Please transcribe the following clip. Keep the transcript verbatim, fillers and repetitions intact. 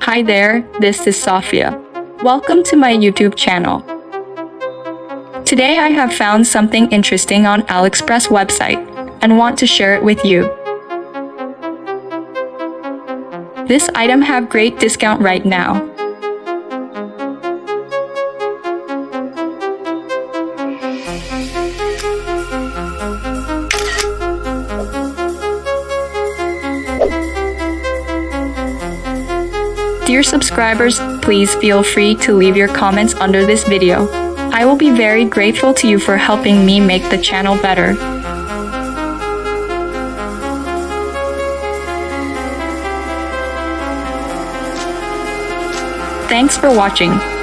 Hi there, this is Sophia. Welcome to my YouTube channel. Today I have found something interesting on AliExpress website and want to share it with you. This item have great discount right now. Dear subscribers, please feel free to leave your comments under this video. I will be very grateful to you for helping me make the channel better. Thanks for watching.